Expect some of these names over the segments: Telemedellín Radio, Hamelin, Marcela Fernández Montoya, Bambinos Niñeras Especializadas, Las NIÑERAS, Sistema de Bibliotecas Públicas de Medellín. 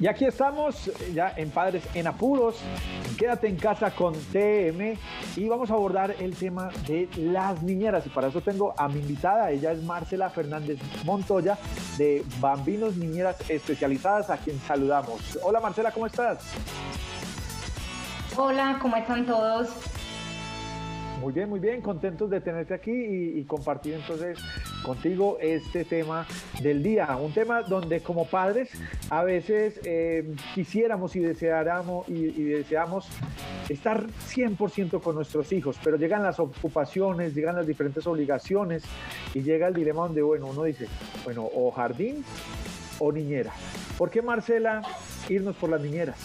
Y aquí estamos ya en Padres en Apuros, Quédate en Casa con TM, y vamos a abordar el tema de las niñeras, y para eso tengo a mi invitada. Ella es Marcela Fernández Montoya de Bambinos Niñeras Especializadas, a quien saludamos. Hola Marcela, ¿cómo estás? Hola, ¿cómo están todos? Muy bien, contentos de tenerte aquí y compartir entonces contigo este tema del día. Un tema donde como padres a veces quisiéramos y deseamos estar 100% con nuestros hijos, pero llegan las ocupaciones, llegan las diferentes obligaciones y llega el dilema donde, bueno, uno dice, bueno, o jardín o niñera. ¿Por qué, Marcela, irnos por las niñeras?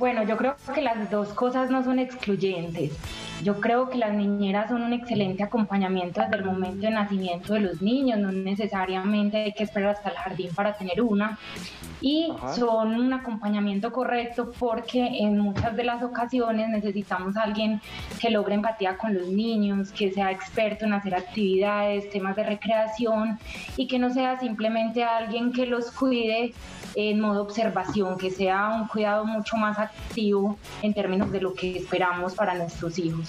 Bueno, yo creo que las dos cosas no son excluyentes. Yo creo que las niñeras son un excelente acompañamiento desde el momento de nacimiento de los niños, no necesariamente hay que esperar hasta el jardín para tener una, y son un acompañamiento correcto porque en muchas de las ocasiones necesitamos a alguien que logre empatía con los niños, que sea experto en hacer actividades, temas de recreación, y que no sea simplemente alguien que los cuide en modo observación, que sea un cuidado mucho más activo en términos de lo que esperamos para nuestros hijos.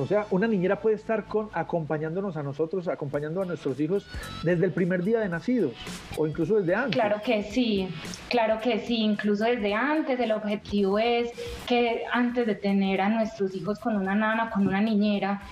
O sea, una niñera puede estar acompañándonos a nosotros, acompañando a nuestros hijos desde el primer día de nacidos o incluso desde antes. Claro que sí, incluso desde antes. El objetivo es que antes de tener a nuestros hijos con una nana, con una niñera,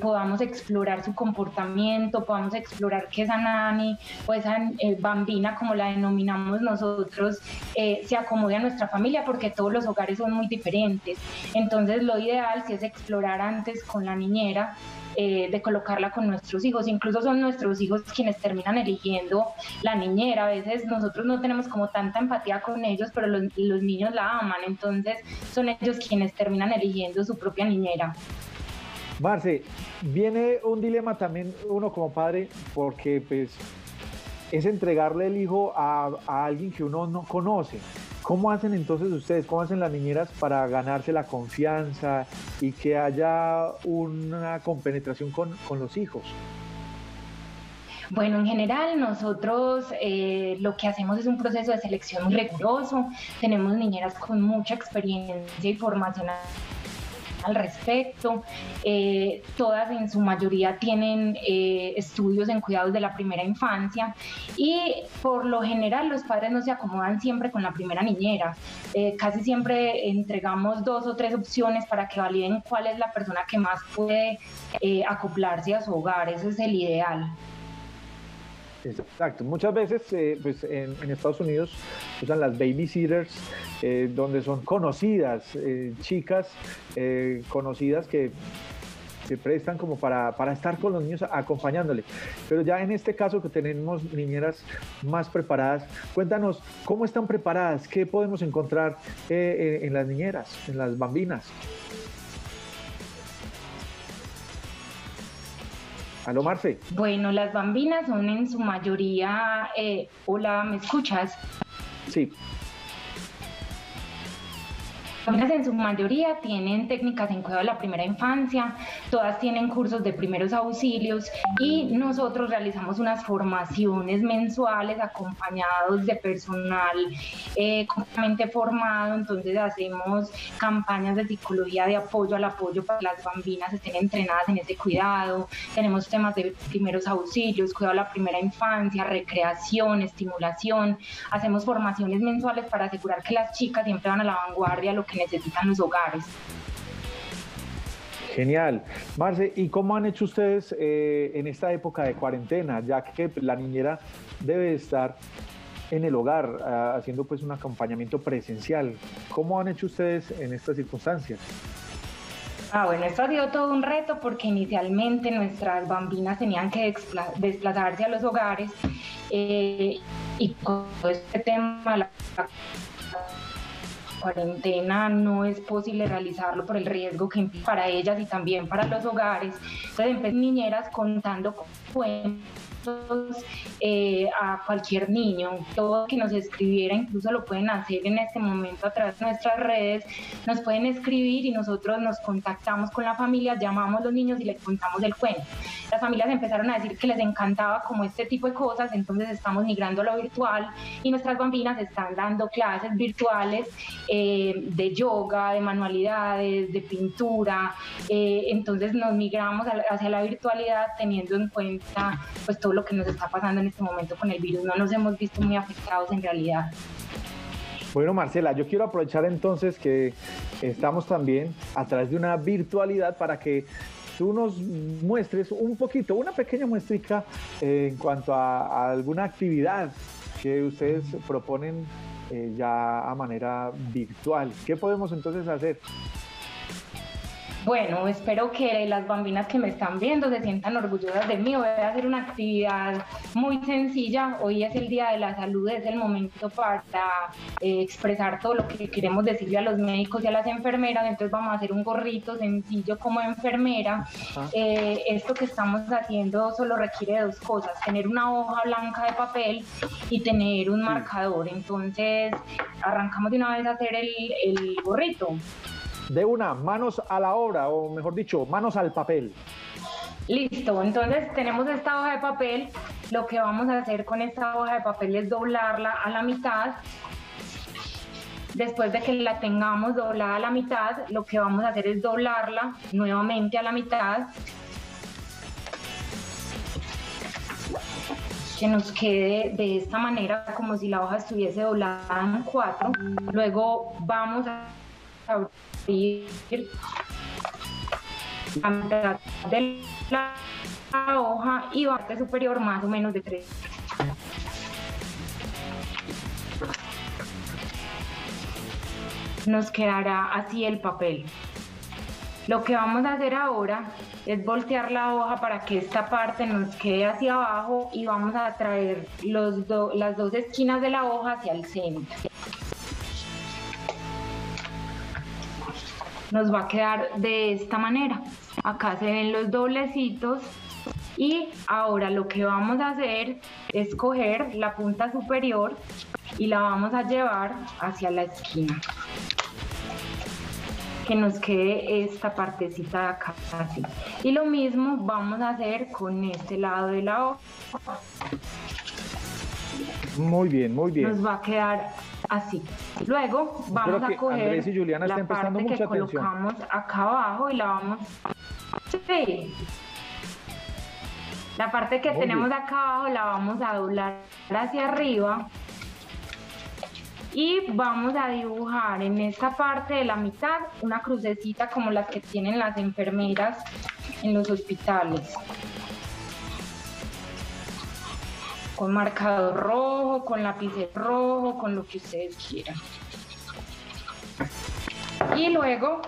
podamos explorar su comportamiento, podamos explorar que esa nani o esa bambina, como la denominamos nosotros, se acomode a nuestra familia, porque todos los hogares son muy diferentes. Entonces lo ideal sí es explorar antes con la niñera, de colocarla con nuestros hijos. Incluso son nuestros hijos quienes terminan eligiendo la niñera. A veces nosotros no tenemos como tanta empatía con ellos, pero los niños la aman, entonces son ellos quienes terminan eligiendo su propia niñera. Marce, viene un dilema también uno como padre, porque pues es entregarle el hijo a alguien que uno no conoce. ¿Cómo hacen entonces ustedes, cómo hacen las niñeras para ganarse la confianza y que haya una compenetración con los hijos? Bueno, en general nosotros lo que hacemos es un proceso de selección muy riguroso. Tenemos niñeras con mucha experiencia y formación al respecto. Todas en su mayoría tienen estudios en cuidados de la primera infancia, y por lo general los padres no se acomodan siempre con la primera niñera. Casi siempre entregamos 2 o 3 opciones para que validen cuál es la persona que más puede acoplarse a su hogar. Ese es el ideal. Exacto. Muchas veces pues en Estados Unidos usan las babysitters, donde son conocidas, chicas conocidas que se prestan como para estar con los niños acompañándole. Pero ya en este caso que tenemos niñeras más preparadas, cuéntanos cómo están preparadas, qué podemos encontrar en las niñeras, en las bambinas. ¿Aló, Marce? Bueno, las bambinas son en su mayoría... Hola, ¿me escuchas? Sí. Las bambinas en su mayoría tienen técnicas en cuidado de la primera infancia, todas tienen cursos de primeros auxilios, y nosotros realizamos unas formaciones mensuales acompañados de personal completamente formado. Entonces hacemos campañas de psicología de apoyo al apoyo para que las bambinas estén entrenadas en ese cuidado. Tenemos temas de primeros auxilios, cuidado de la primera infancia, recreación, estimulación. Hacemos formaciones mensuales para asegurar que las chicas siempre van a la vanguardia, lo que necesitan los hogares. Genial. Marce, ¿y cómo han hecho ustedes en esta época de cuarentena, ya que la niñera debe estar en el hogar haciendo pues un acompañamiento presencial? ¿Cómo han hecho ustedes en estas circunstancias? Ah, bueno, esto ha sido todo un reto, porque inicialmente nuestras bambinas tenían que desplazarse a los hogares, y con todo este tema la cuarentena no es posible realizarlo por el riesgo que implica para ellas y también para los hogares. Entonces, niñeras contando con a cualquier niño, todo que nos escribiera, incluso lo pueden hacer en este momento a través de nuestras redes, nos pueden escribir y nosotros nos contactamos con la familia, llamamos a los niños y les contamos el cuento. Las familias empezaron a decir que les encantaba como este tipo de cosas, entonces estamos migrando a lo virtual y nuestras bambinas están dando clases virtuales de yoga, de manualidades, de pintura, entonces nos migramos hacia la virtualidad teniendo en cuenta pues todo lo que nos está pasando en este momento con el virus, no nos hemos visto muy afectados en realidad. Bueno, Marcela, yo quiero aprovechar entonces que estamos también a través de una virtualidad para que tú nos muestres un poquito, una pequeña muestrica en cuanto a alguna actividad que ustedes proponen ya a manera virtual. ¿Qué podemos entonces hacer? Bueno, espero que las bambinas que me están viendo se sientan orgullosas de mí. Voy a hacer una actividad muy sencilla. Hoy es el Día de la Salud, es el momento para expresar todo lo que queremos decirle a los médicos y a las enfermeras. Entonces vamos a hacer un gorrito sencillo como enfermera. Esto que estamos haciendo solo requiere dos cosas, tener una hoja blanca de papel y tener un marcador. Entonces arrancamos de una vez a hacer el gorrito. De una, manos a la obra, o mejor dicho, manos al papel. Listo, entonces tenemos esta hoja de papel. Lo que vamos a hacer con esta hoja de papel es doblarla a la mitad. Después de que la tengamos doblada a la mitad, lo que vamos a hacer es doblarla nuevamente a la mitad. Que nos quede de esta manera, como si la hoja estuviese doblada en cuatro. Luego vamos a abrir la mitad de la hoja y parte superior más o menos de 3. Nos quedará así el papel. Lo que vamos a hacer ahora es voltear la hoja para que esta parte nos quede hacia abajo y vamos a traer las dos esquinas de la hoja hacia el centro. Nos va a quedar de esta manera. Acá se ven los doblecitos y ahora lo que vamos a hacer es coger la punta superior y la vamos a llevar hacia la esquina. Que nos quede esta partecita de acá así. Y lo mismo vamos a hacer con este lado de la hoja. Muy bien, muy bien. Nos va a quedar así. Luego vamos a coger la parte que colocamos acá abajo y la vamos... Sí. La parte que tenemos acá abajo la vamos a doblar hacia arriba y vamos a dibujar en esta parte de la mitad una crucecita como las que tienen las enfermeras en los hospitales. Con marcador rojo, con lapicero rojo, con lo que ustedes quieran. Y luego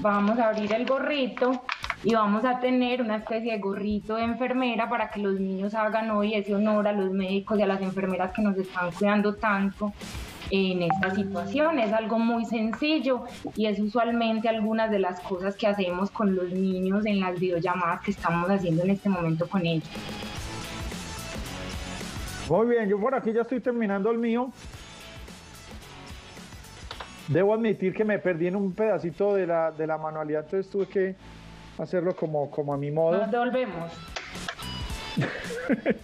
vamos a abrir el gorrito y vamos a tener una especie de gorrito de enfermera para que los niños hagan hoy ese honor a los médicos y a las enfermeras que nos están cuidando tanto en esta situación. Es algo muy sencillo y es usualmente algunas de las cosas que hacemos con los niños en las videollamadas que estamos haciendo en este momento con ellos. Muy bien, yo por aquí ya estoy terminando el mío. Debo admitir que me perdí en un pedacito de la manualidad, entonces tuve que hacerlo como a mi modo. Nos devolvemos.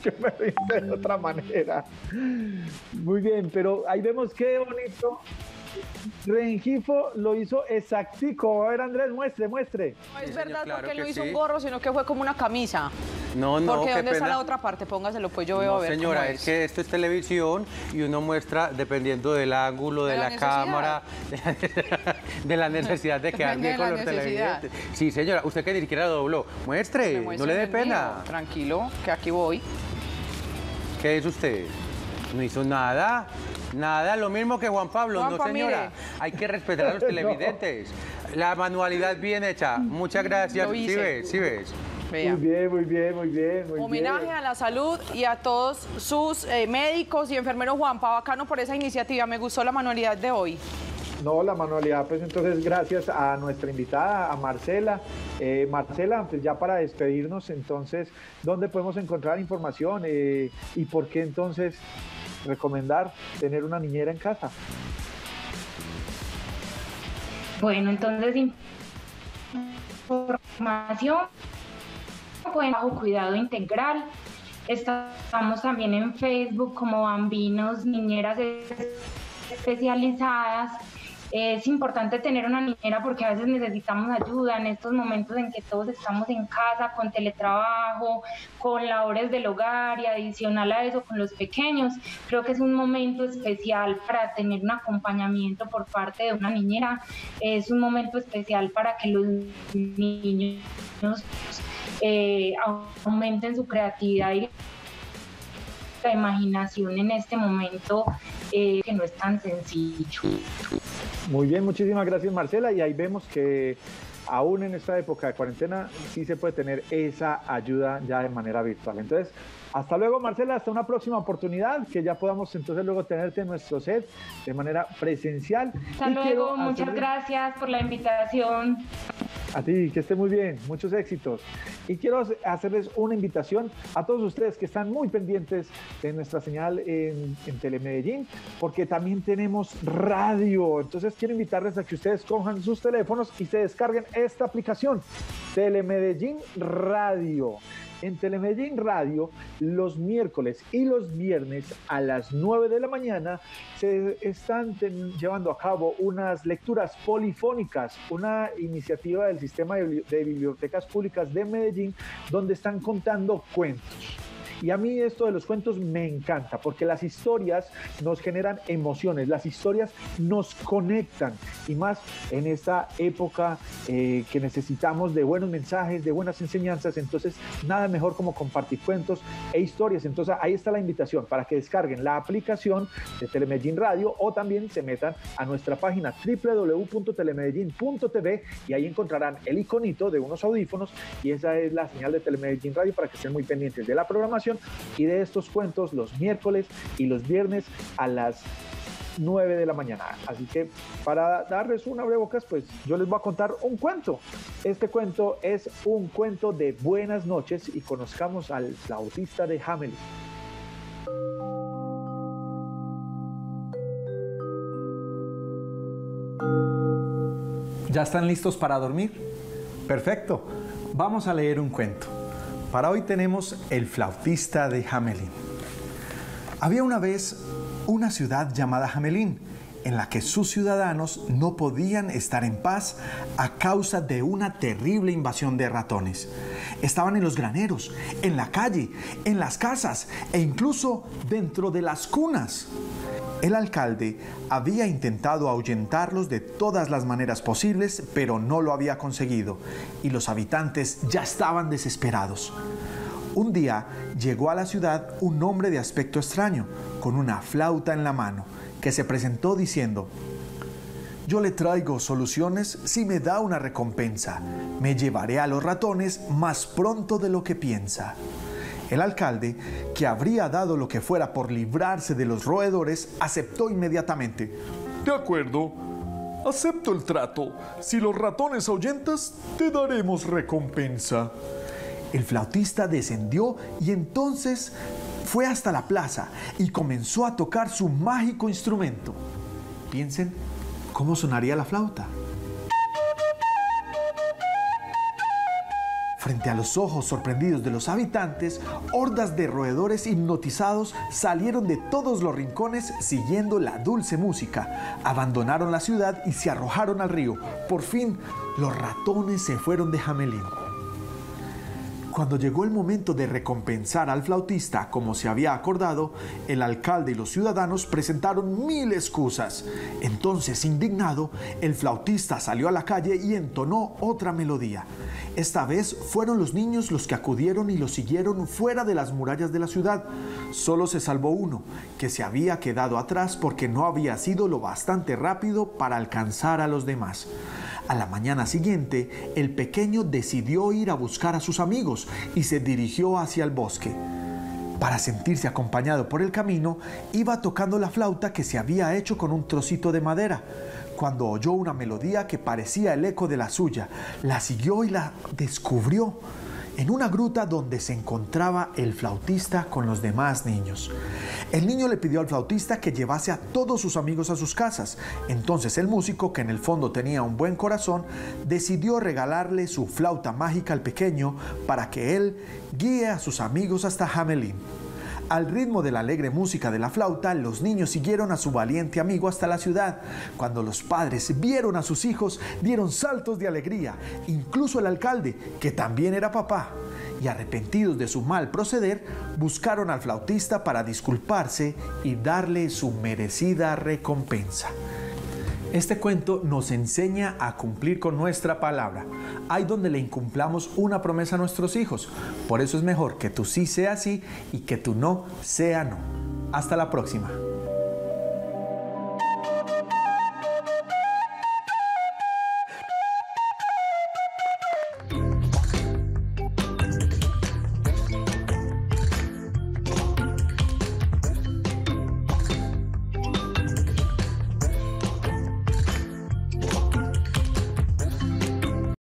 Yo me lo hice de otra manera. Muy bien, pero ahí vemos qué bonito. Rengifo lo hizo exactico. A ver, Andrés, muestre. No es verdad, claro, porque lo hizo sí. Un gorro, sino que fue como una camisa. No, porque ¿dónde está la otra parte? Póngaselo, pues yo veo a ver. Señora, es que esto es televisión y uno muestra dependiendo del ángulo de la cámara, de la necesidad de quedar bien con los televidentes. Sí, señora, usted que ni siquiera lo dobló. Muestre, no le dé pena. Mío. Tranquilo, que aquí voy. ¿Qué es usted? No hizo nada. Nada, lo mismo que Juan Pablo, Juanpa, no señora, mire. Hay que respetar a los televidentes, la manualidad bien hecha, muchas gracias, sí ves. Vea. Muy bien. Homenaje a la salud y a todos sus médicos y enfermeros. Juanpa, bacano por esa iniciativa, me gustó la manualidad de hoy. No, la manualidad, pues entonces gracias a nuestra invitada, a Marcela. Marcela, antes ya para despedirnos, entonces, ¿dónde podemos encontrar información y por qué entonces recomendar tener una niñera en casa? Bueno, entonces, información, pues, bajo cuidado integral. Estamos también en Facebook como Bambinos Niñeras Especializadas. Es importante tener una niñera porque a veces necesitamos ayuda en estos momentos en que todos estamos en casa, con teletrabajo, con labores del hogar y adicional a eso con los pequeños. Creo que es un momento especial para tener un acompañamiento por parte de una niñera. Es un momento especial para que los niños aumenten su creatividad y la imaginación en este momento que no es tan sencillo. Muy bien, muchísimas gracias, Marcela, y ahí vemos que aún en esta época de cuarentena sí se puede tener esa ayuda ya de manera virtual. Entonces, hasta luego, Marcela, hasta una próxima oportunidad, que ya podamos entonces luego tenerte en nuestro set de manera presencial. Hasta luego, muchas gracias por la invitación. A ti, que esté muy bien, muchos éxitos. Y quiero hacerles una invitación a todos ustedes que están muy pendientes de nuestra señal en Telemedellín, porque también tenemos radio. Entonces quiero invitarles a que ustedes cojan sus teléfonos y se descarguen esta aplicación, Telemedellín Radio. En Telemedellín Radio, los miércoles y los viernes a las 9 de la mañana se están llevando a cabo unas lecturas polifónicas, una iniciativa del Sistema de Bibliotecas Públicas de Medellín, donde están contando cuentos. Y a mí esto de los cuentos me encanta, porque las historias nos generan emociones, las historias nos conectan, y más en esta época que necesitamos de buenos mensajes, de buenas enseñanzas. Entonces nada mejor como compartir cuentos e historias. Entonces ahí está la invitación para que descarguen la aplicación de Telemedellín Radio, o también se metan a nuestra página www.telemedellin.tv y ahí encontrarán el iconito de unos audífonos, y esa es la señal de Telemedellín Radio, para que estén muy pendientes de la programación y de estos cuentos los miércoles y los viernes a las 9 de la mañana. Así que para darles un abrebocas, pues yo les voy a contar un cuento. Este cuento es un cuento de buenas noches, y conozcamos al flautista de Hamelin. ¿Ya están listos para dormir? Perfecto, vamos a leer un cuento. Para hoy tenemos El flautista de Hamelin. Había una vez una ciudad llamada Hamelin, en la que sus ciudadanos no podían estar en paz a causa de una terrible invasión de ratones. Estaban en los graneros, en la calle, en las casas e incluso dentro de las cunas. El alcalde había intentado ahuyentarlos de todas las maneras posibles, pero no lo había conseguido, y los habitantes ya estaban desesperados. Un día llegó a la ciudad un hombre de aspecto extraño, con una flauta en la mano, que se presentó diciendo: «Yo le traigo soluciones si me da una recompensa. Me llevaré a los ratones más pronto de lo que piensa». El alcalde, que habría dado lo que fuera por librarse de los roedores, aceptó inmediatamente. «De acuerdo, acepto el trato. Si los ratones ahuyentas, te daremos recompensa». El flautista descendió y entonces fue hasta la plaza y comenzó a tocar su mágico instrumento. Piensen cómo sonaría la flauta. Frente a los ojos sorprendidos de los habitantes, hordas de roedores hipnotizados salieron de todos los rincones siguiendo la dulce música. Abandonaron la ciudad y se arrojaron al río. Por fin, los ratones se fueron de Hamelin. Cuando llegó el momento de recompensar al flautista, como se había acordado, el alcalde y los ciudadanos presentaron 1000 excusas. Entonces, indignado, el flautista salió a la calle y entonó otra melodía. Esta vez fueron los niños los que acudieron y los siguieron fuera de las murallas de la ciudad. Solo se salvó uno, que se había quedado atrás porque no había sido lo bastante rápido para alcanzar a los demás. A la mañana siguiente, el pequeño decidió ir a buscar a sus amigos y se dirigió hacia el bosque. Para sentirse acompañado por el camino, iba tocando la flauta que se había hecho con un trocito de madera. Cuando oyó una melodía que parecía el eco de la suya, la siguió y la descubrió en una gruta donde se encontraba el flautista con los demás niños. El niño le pidió al flautista que llevase a todos sus amigos a sus casas. Entonces el músico, que en el fondo tenía un buen corazón, decidió regalarle su flauta mágica al pequeño para que él guíe a sus amigos hasta Hamelin. Al ritmo de la alegre música de la flauta, los niños siguieron a su valiente amigo hasta la ciudad. Cuando los padres vieron a sus hijos, dieron saltos de alegría, incluso el alcalde, que también era papá. Y arrepentidos de su mal proceder, buscaron al flautista para disculparse y darle su merecida recompensa. Este cuento nos enseña a cumplir con nuestra palabra. Hay donde le incumplamos una promesa a nuestros hijos. Por eso es mejor que tu sí sea sí y que tu no sea no. Hasta la próxima.